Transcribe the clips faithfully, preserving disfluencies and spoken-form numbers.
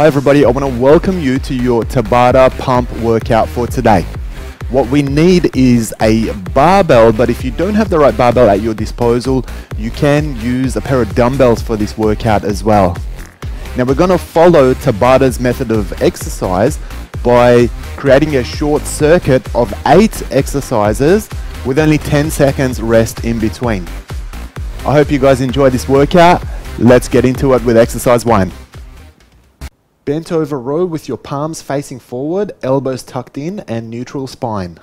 Hi everybody, I want to welcome you to your Tabata pump workout for today. What we need is a barbell, but if you don't have the right barbell at your disposal, you can use a pair of dumbbells for this workout as well. Now we're going to follow Tabata's method of exercise by creating a short circuit of eight exercises with only ten seconds rest in between. I hope you guys enjoy this workout. Let's get into it with exercise one. Bent over row with your palms facing forward, elbows tucked in and neutral spine.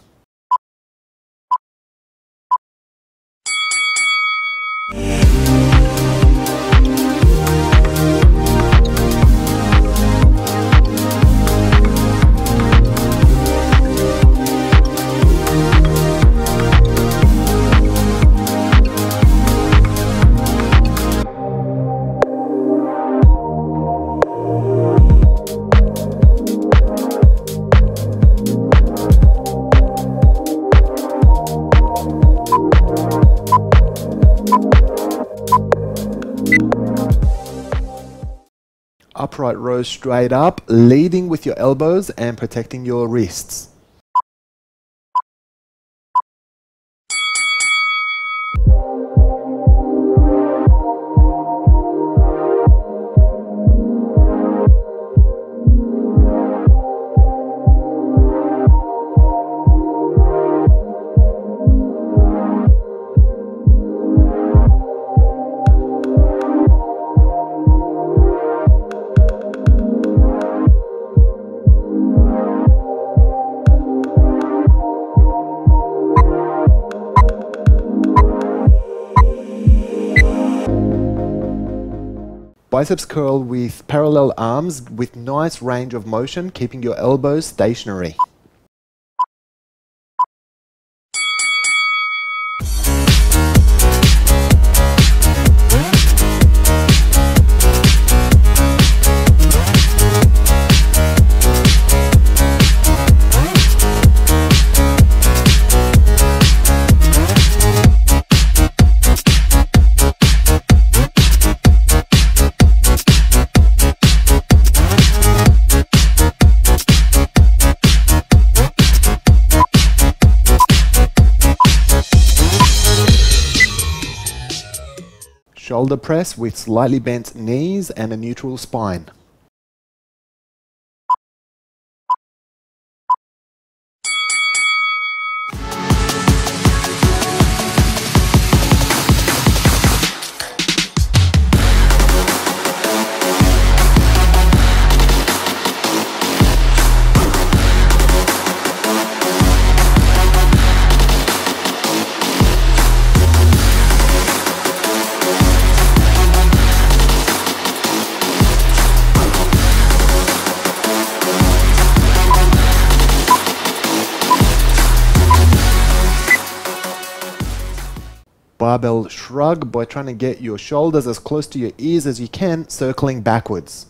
Upright row straight up, leading with your elbows and protecting your wrists. Biceps curl with parallel arms with nice range of motion, keeping your elbows stationary. Shoulder press with slightly bent knees and a neutral spine. Barbell shrug by trying to get your shoulders as close to your ears as you can, circling backwards.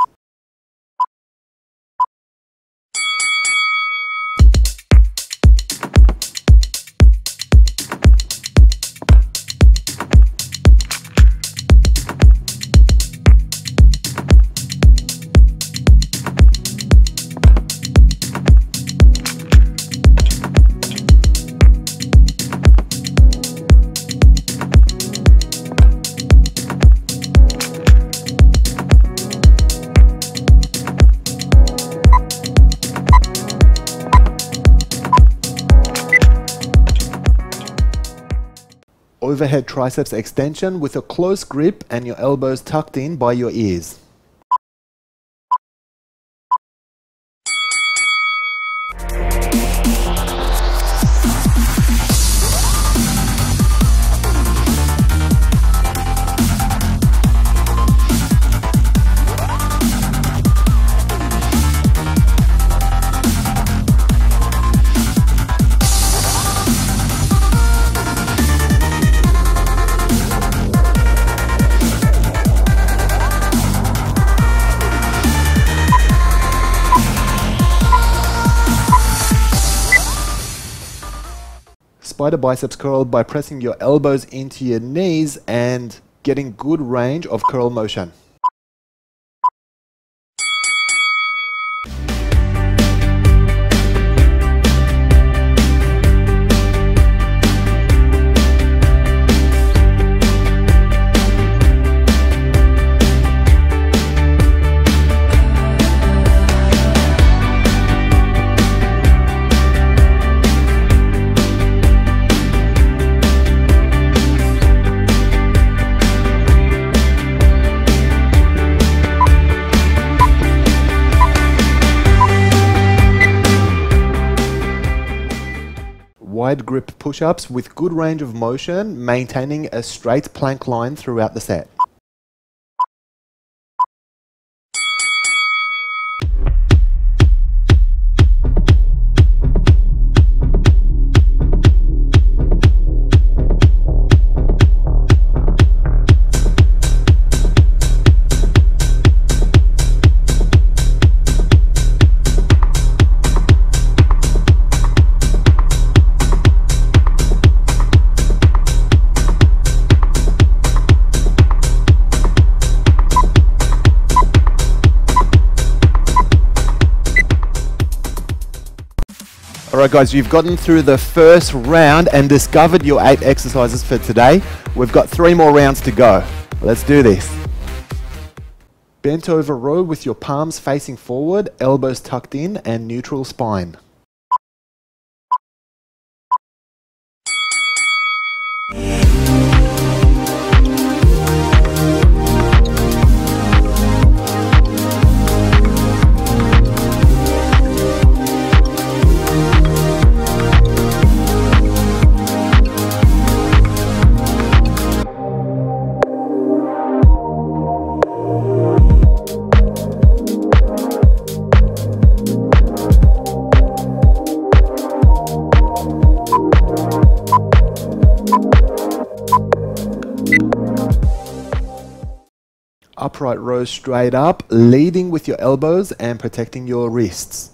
Overhead triceps extension with a close grip and your elbows tucked in by your ears. Spider biceps curl by pressing your elbows into your knees and getting good range of curl motion. wide grip push-ups with good range of motion, maintaining a straight plank line throughout the set. Alright guys, you've gotten through the first round and discovered your eight exercises for today. We've got three more rounds to go. Let's do this. Bent over row with your palms facing forward, elbows tucked in and neutral spine. Upright row straight up, leading with your elbows and protecting your wrists.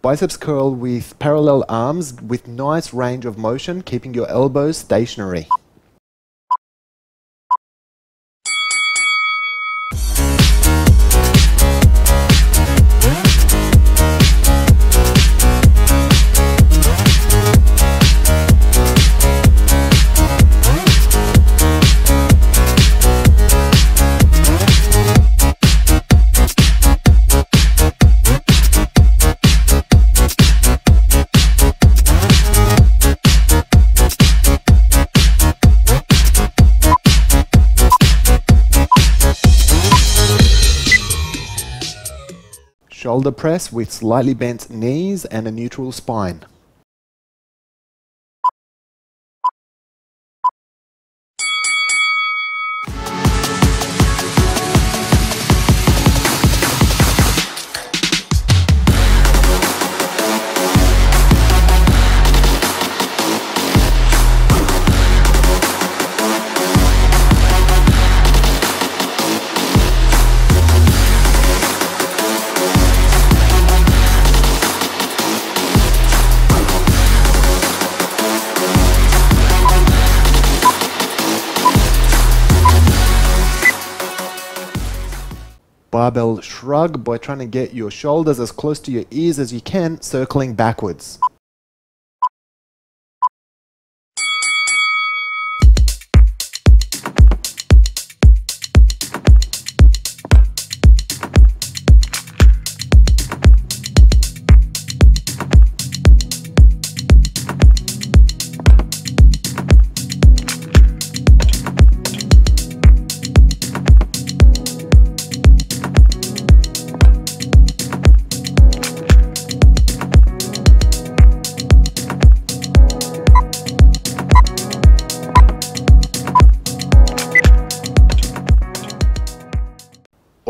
Biceps curl with parallel arms with nice range of motion, keeping your elbows stationary. Shoulder press with slightly bent knees and a neutral spine. Barbell shrug by trying to get your shoulders as close to your ears as you can, circling backwards.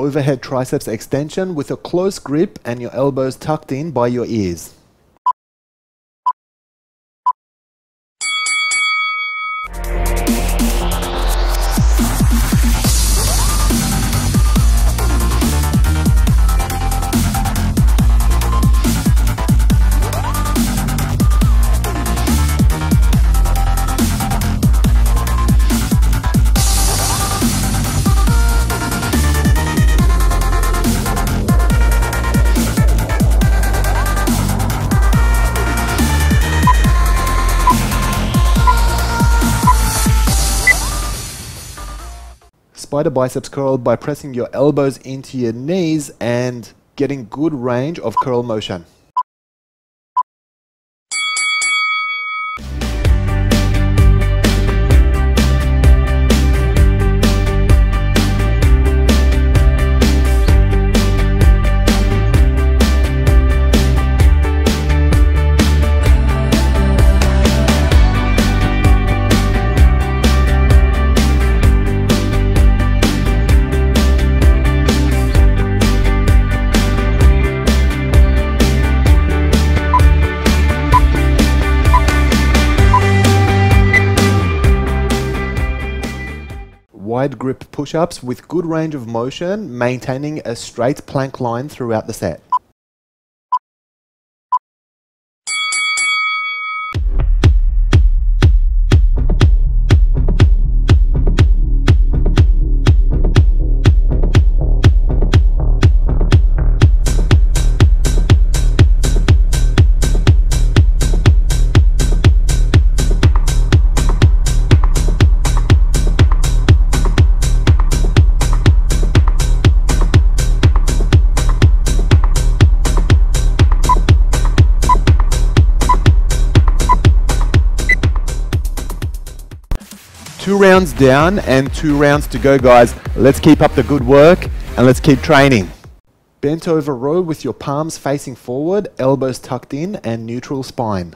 Overhead triceps extension with a close grip and your elbows tucked in by your ears. spider biceps curl by pressing your elbows into your knees and getting good range of curl motion. Wide grip push-ups with good range of motion, maintaining a straight plank line throughout the set. Two rounds down and two rounds to go, guys. Let's keep up the good work and let's keep training. Bent over row with your palms facing forward, elbows tucked in and neutral spine.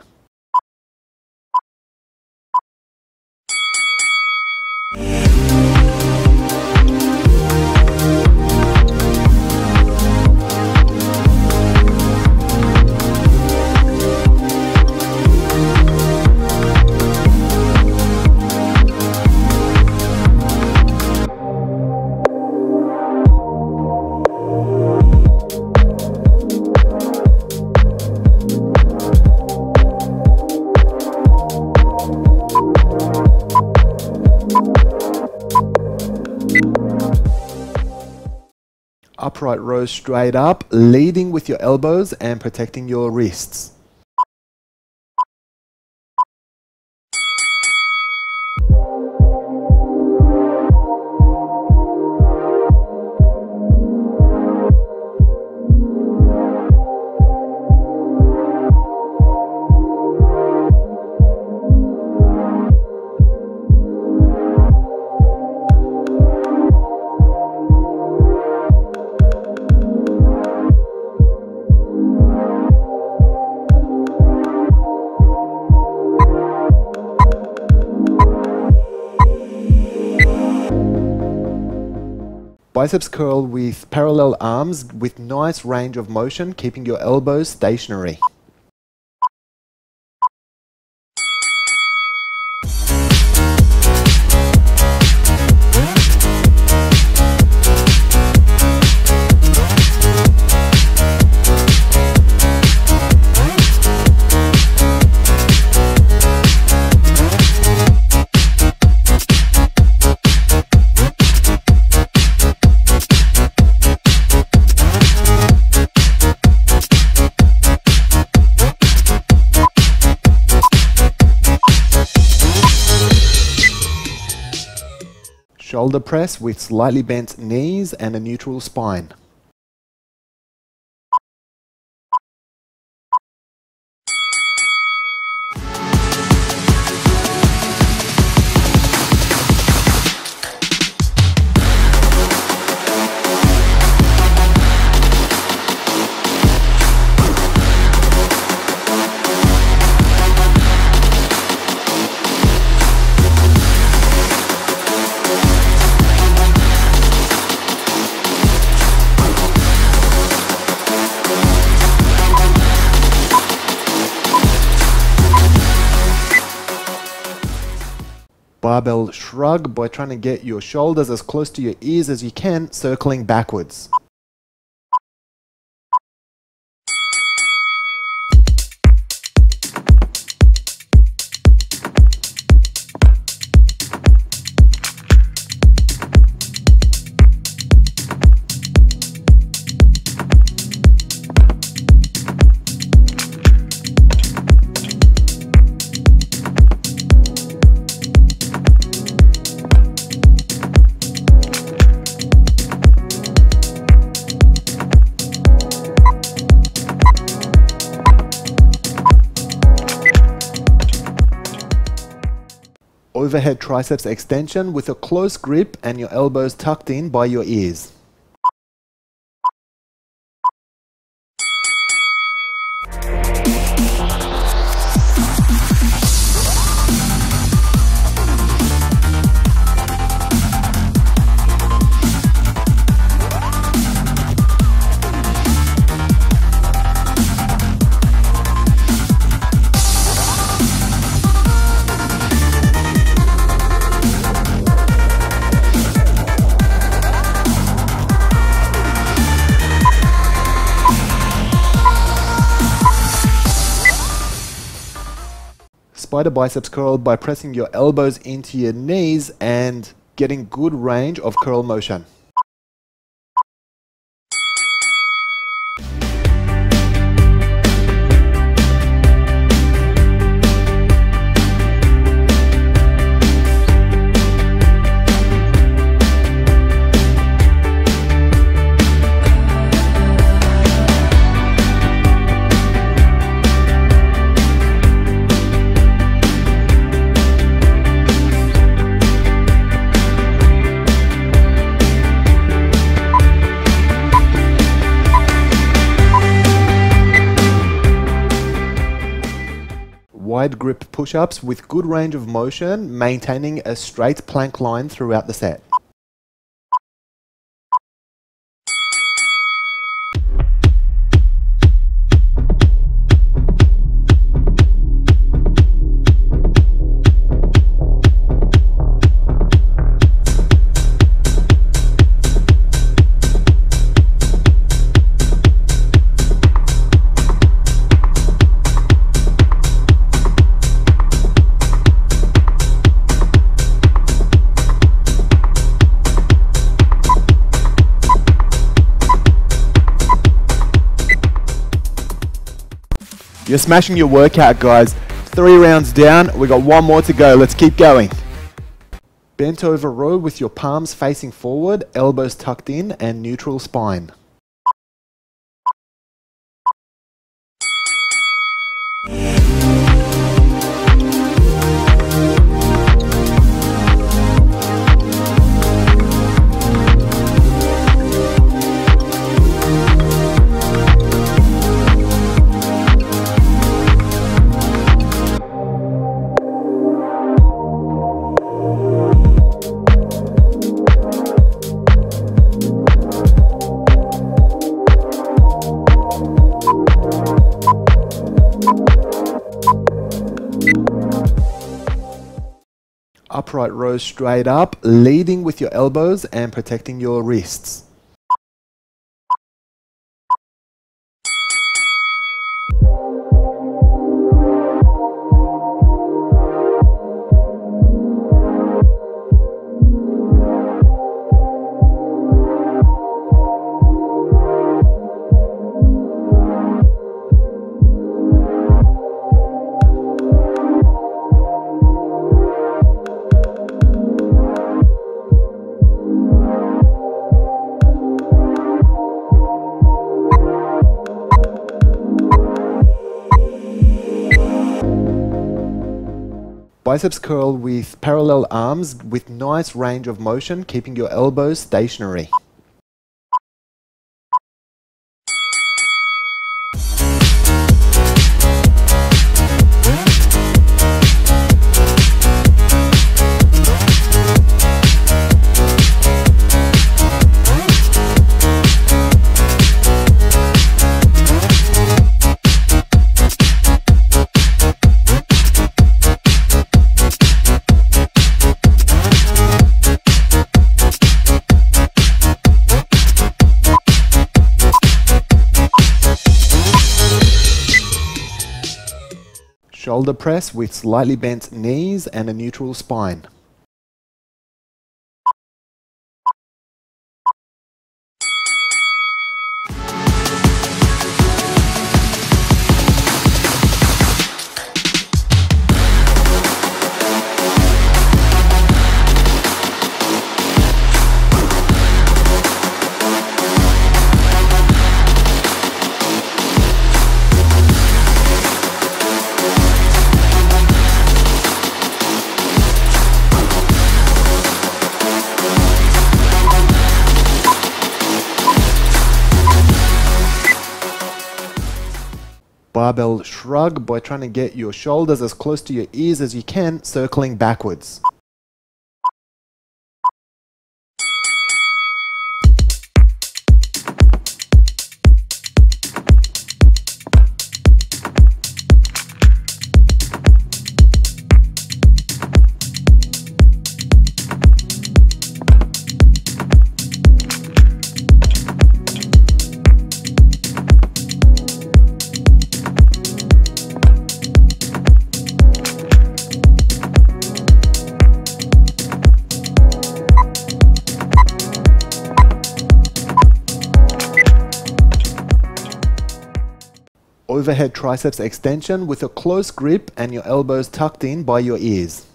Upright row straight up, leading with your elbows and protecting your wrists. Biceps curl with parallel arms with nice range of motion, keeping your elbows stationary. Shoulder press with slightly bent knees and a neutral spine. Barbell shrug by trying to get your shoulders as close to your ears as you can, circling backwards. overhead triceps extension with a close grip and your elbows tucked in by your ears. Spider biceps curl by pressing your elbows into your knees and getting good range of curl motion. Wide grip push-ups with good range of motion, maintaining a straight plank line throughout the set. You're smashing your workout, guys. Three rounds down, we got one more to go. Let's keep going. Bent over row with your palms facing forward, elbows tucked in, and neutral spine. Upright row straight up, leading with your elbows and protecting your wrists. Biceps curl with parallel arms with nice range of motion, keeping your elbows stationary. Shoulder press with slightly bent knees and a neutral spine. barbell shrug by trying to get your shoulders as close to your ears as you can, circling backwards. Overhead triceps extension with a close grip and your elbows tucked in by your ears.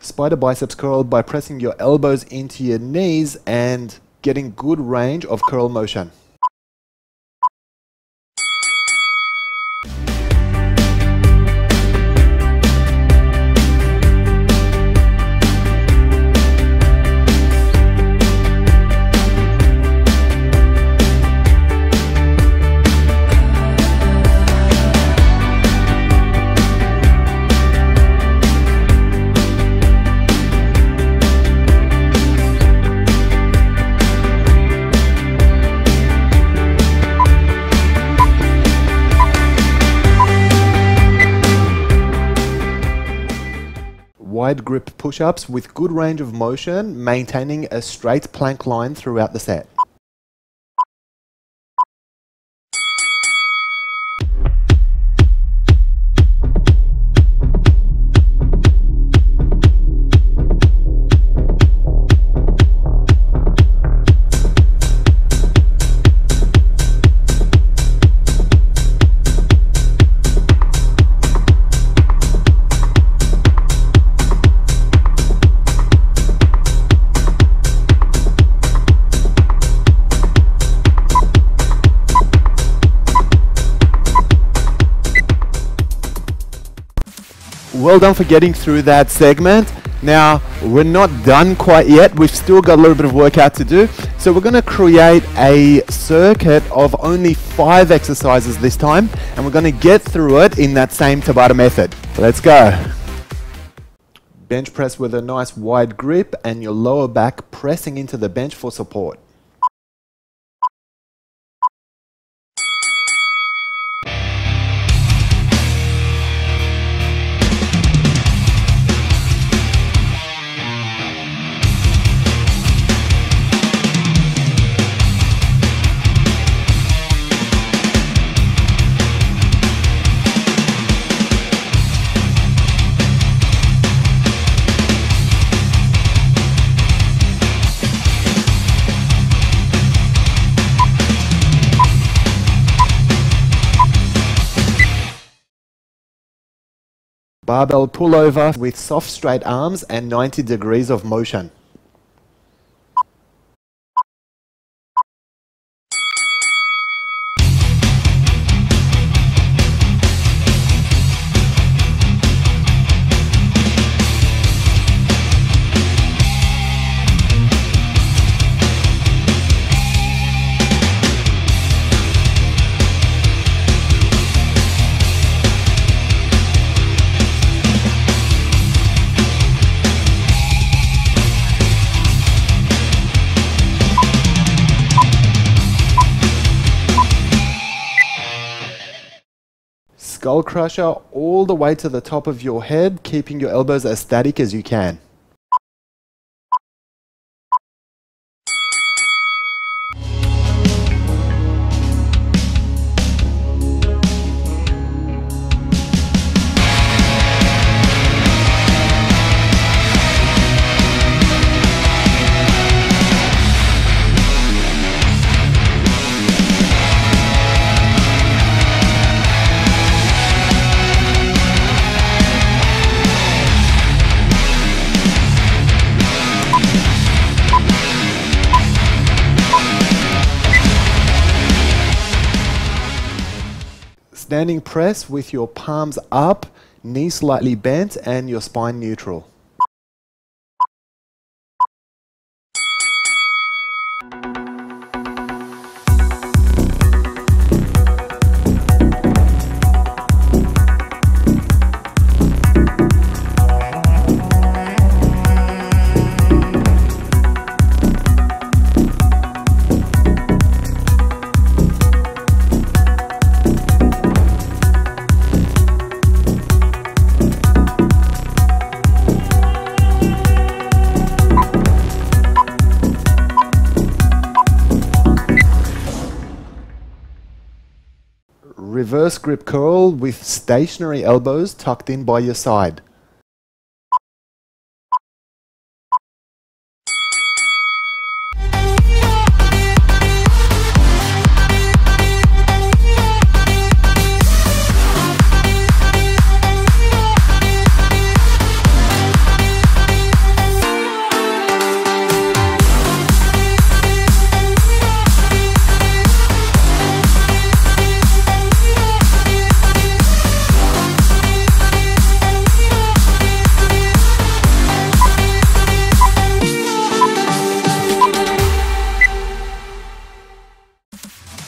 Spider biceps curl by pressing your elbows into your knees and getting good range of curl motion. Wide grip push-ups with good range of motion, maintaining a straight plank line throughout the set. Well done for getting through that segment. Now, we're not done quite yet. We've still got a little bit of workout to do. So we're gonna create a circuit of only five exercises this time, and we're gonna get through it in that same Tabata method. Let's go. Bench press with a nice wide grip and your lower back pressing into the bench for support. Barbell pullover with soft straight arms and ninety degrees of motion. Skull crusher all the way to the top of your head, keeping your elbows as static as you can. Standing press with your palms up, knees slightly bent and your spine neutral. Reverse grip curl with stationary elbows tucked in by your side.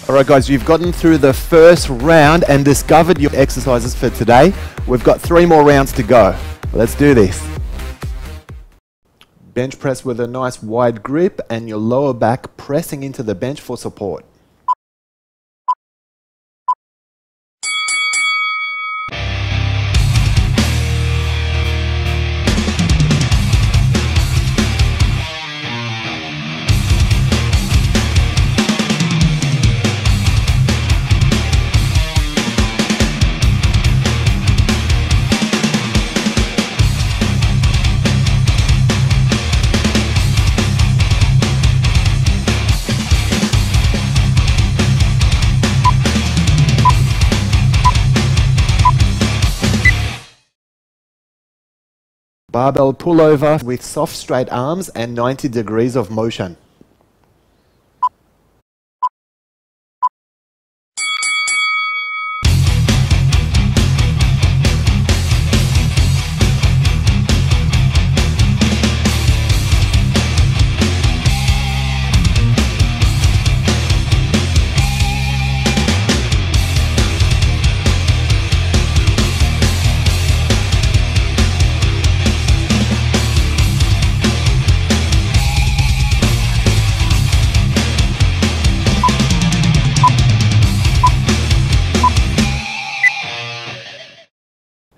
Alright guys, you've gotten through the first round and discovered your exercises for today. We've got three more rounds to go. Let's do this. Bench press with a nice wide grip and your lower back pressing into the bench for support. Barbell pullover with soft straight arms and ninety degrees of motion.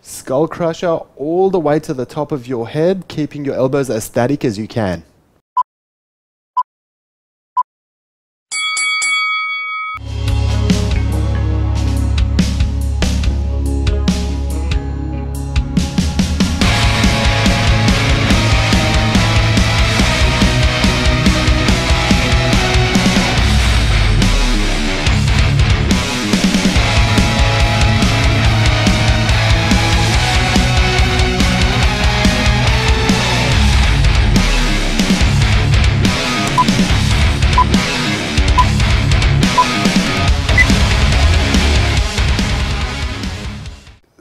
Skull crusher all the way to the top of your head, keeping your elbows as static as you can.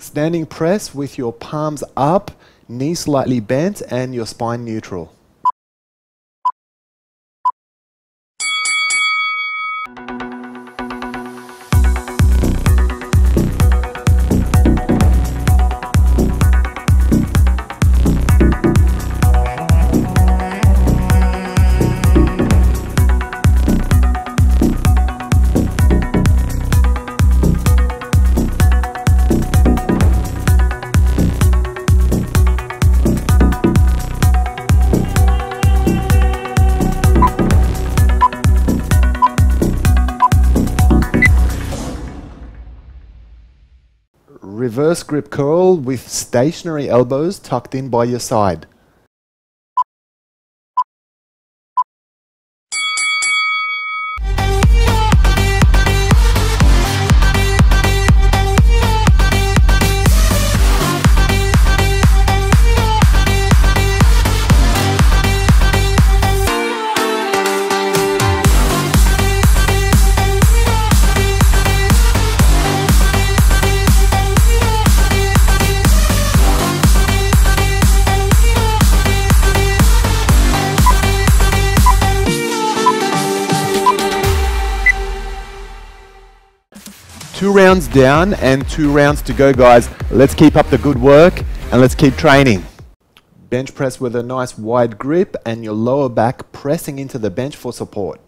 Standing press with your palms up, knees slightly bent and your spine neutral. Reverse grip curl with stationary elbows tucked in by your side. two rounds down and two rounds to go, guys. Let's keep up the good work and let's keep training. Bench press with a nice wide grip and your lower back pressing into the bench for support.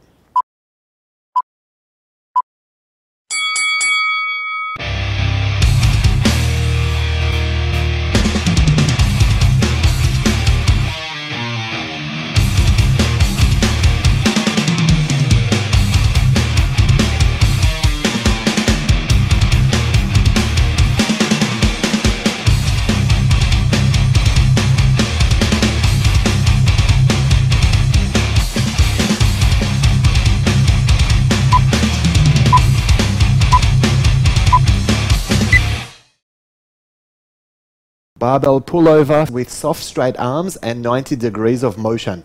Barbell pullover with soft straight arms and ninety degrees of motion.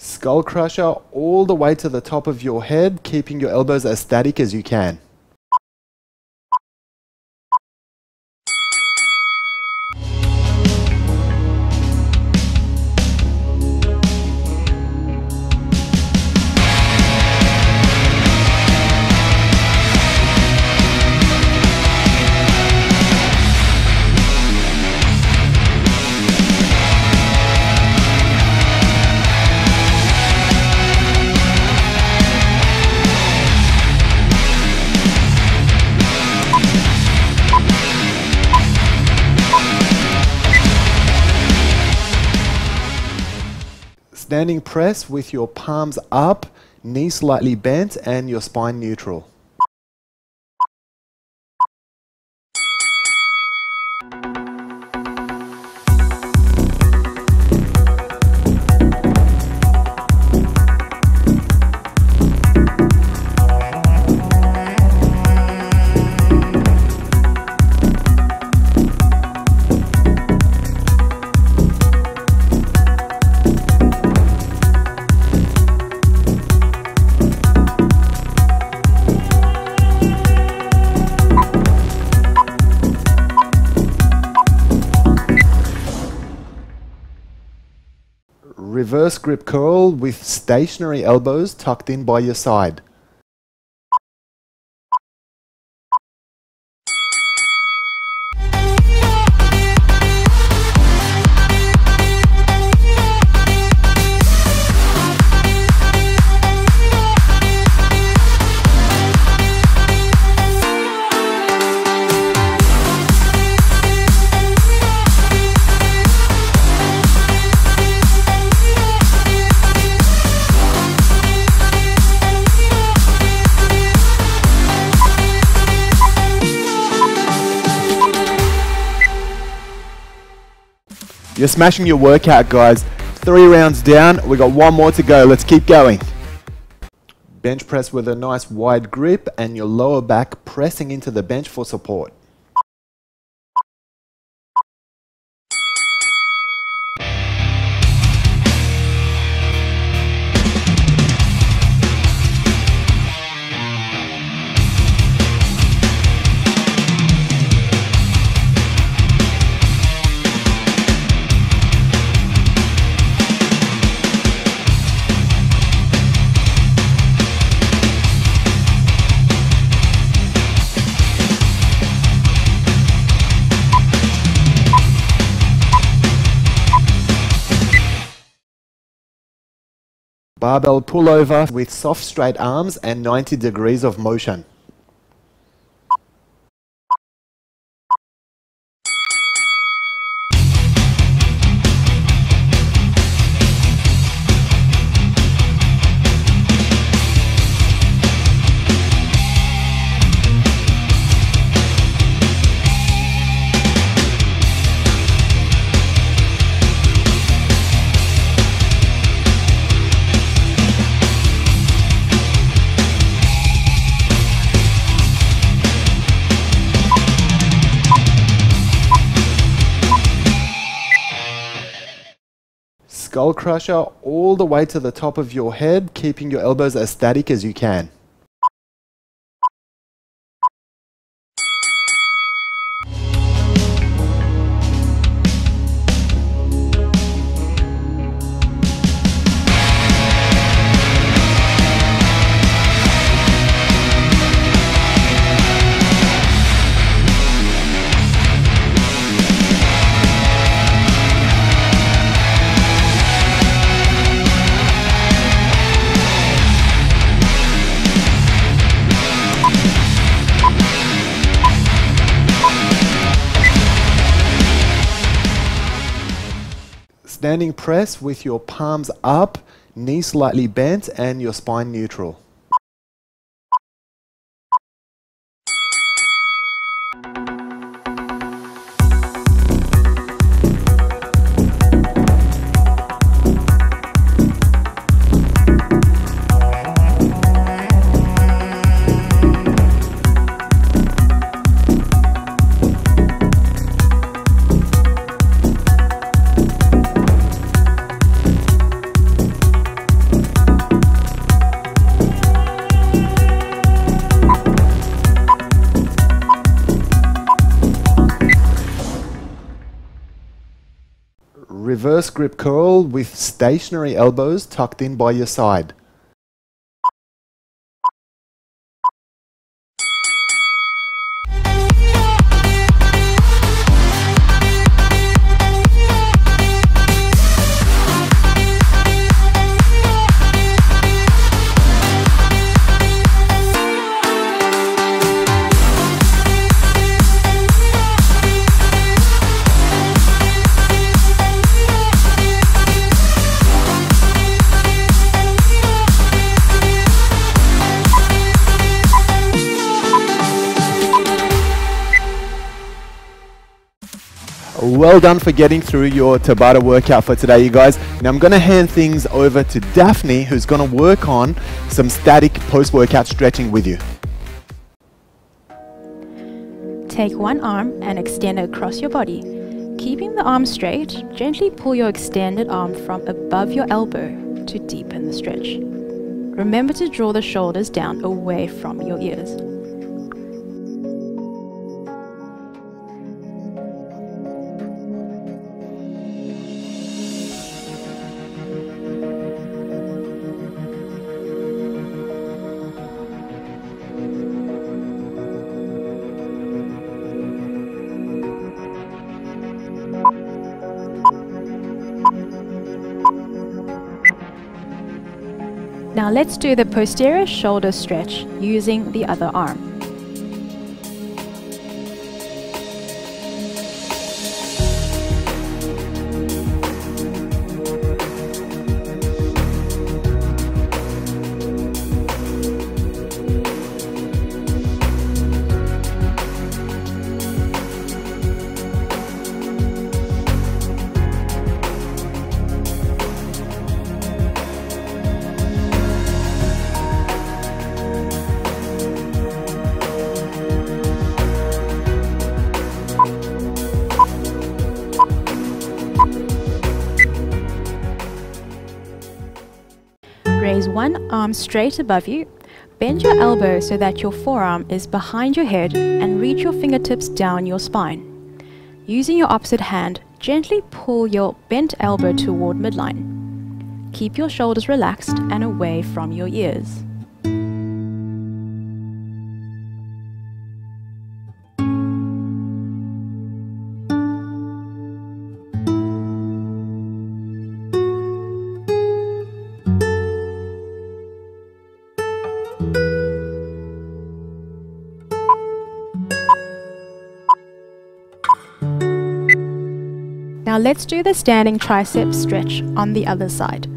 Skull crusher all the way to the top of your head, keeping your elbows as static as you can. Standing press with your palms up, knees slightly bent and your spine neutral. Reverse grip curl with stationary elbows tucked in by your side. You're smashing your workout, guys. Three rounds down, we got one more to go. Let's keep going. Bench press with a nice wide grip and your lower back pressing into the bench for support. Barbell pullover with soft straight arms and ninety degrees of motion. skull crusher all the way to the top of your head, keeping your elbows as static as you can. Standing press with your palms up, knees slightly bent, and your spine neutral. Reverse grip curl with stationary elbows tucked in by your side. Well done for getting through your Tabata workout for today, you guys. Now I'm going to hand things over to Daphne, who's going to work on some static post-workout stretching with you. Take one arm and extend it across your body. Keeping the arm straight, gently pull your extended arm from above your elbow to deepen the stretch. Remember to draw the shoulders down away from your ears. Now let's do the posterior shoulder stretch using the other arm. Raise one arm straight above you, bend your elbow so that your forearm is behind your head and reach your fingertips down your spine. Using your opposite hand, gently pull your bent elbow toward midline. Keep your shoulders relaxed and away from your ears. Now let's do the standing tricep stretch on the other side.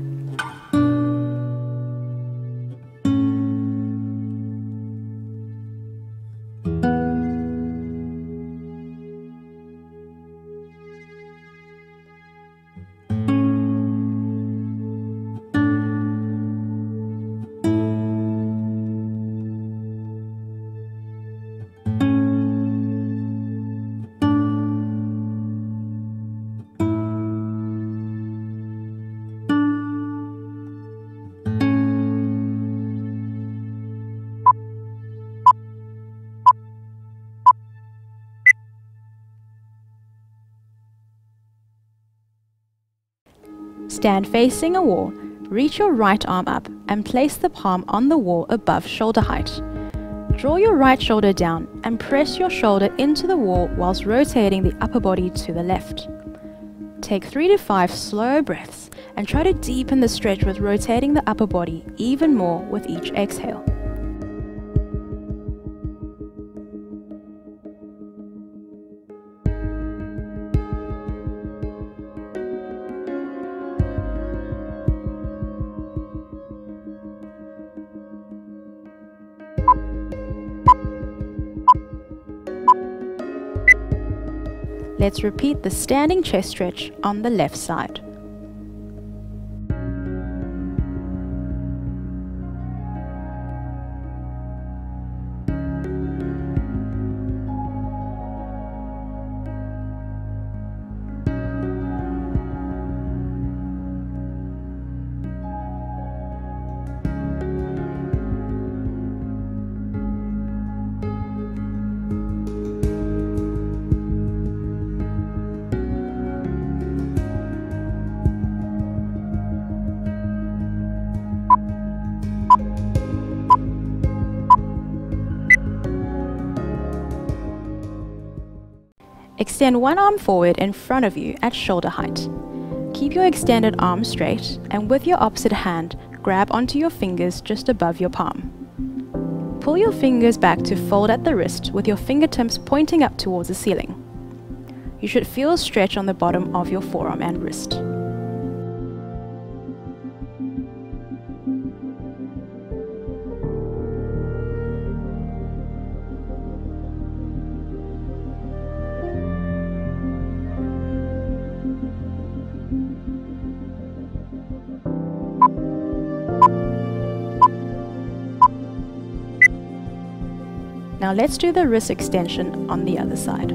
Stand facing a wall, reach your right arm up and place the palm on the wall above shoulder height. Draw your right shoulder down and press your shoulder into the wall whilst rotating the upper body to the left. Take three to five slow breaths and try to deepen the stretch with rotating the upper body even more with each exhale. Let's repeat the standing chest stretch on the left side. Extend one arm forward in front of you at shoulder height. Keep your extended arm straight and with your opposite hand, grab onto your fingers just above your palm. Pull your fingers back to fold at the wrist with your fingertips pointing up towards the ceiling. You should feel a stretch on the bottom of your forearm and wrist. Now let's do the wrist extension on the other side.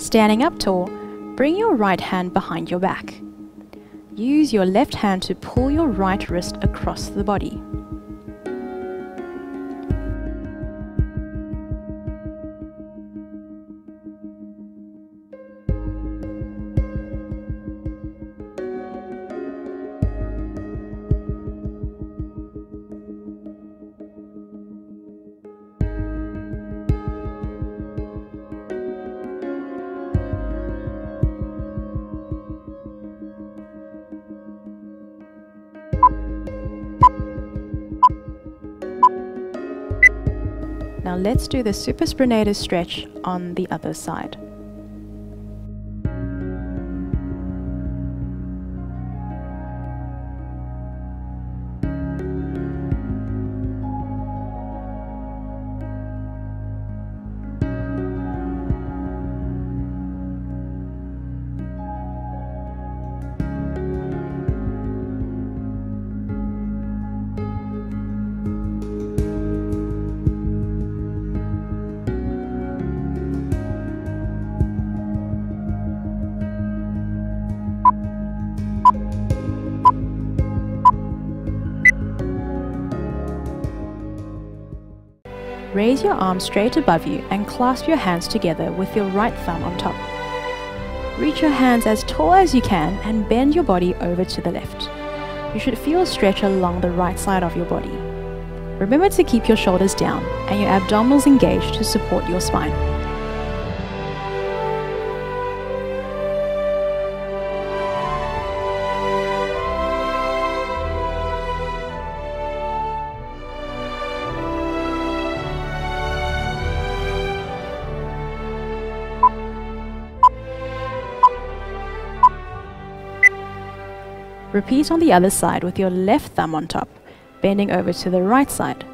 Standing up tall, bring your right hand behind your back. Use your left hand to pull your right wrist across the body. Now let's do the supraspinatus stretch on the other side. Raise your arms straight above you and clasp your hands together with your right thumb on top. Reach your hands as tall as you can and bend your body over to the left. You should feel a stretch along the right side of your body. Remember to keep your shoulders down and your abdominals engaged to support your spine. Repeat on the other side with your left thumb on top, bending over to the right side.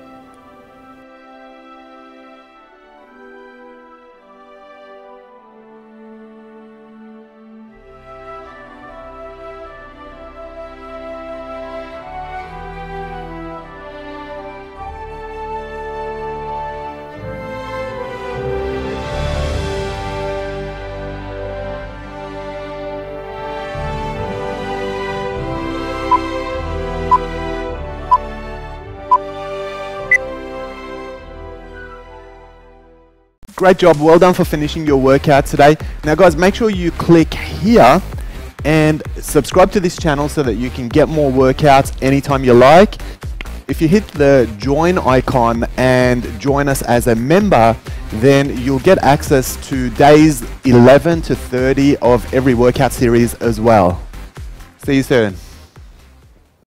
Great job, well done for finishing your workout today. Now guys, make sure you click here and subscribe to this channel so that you can get more workouts anytime you like. If you hit the join icon and join us as a member, then you'll get access to days eleven to thirty of every workout series as well. See you soon.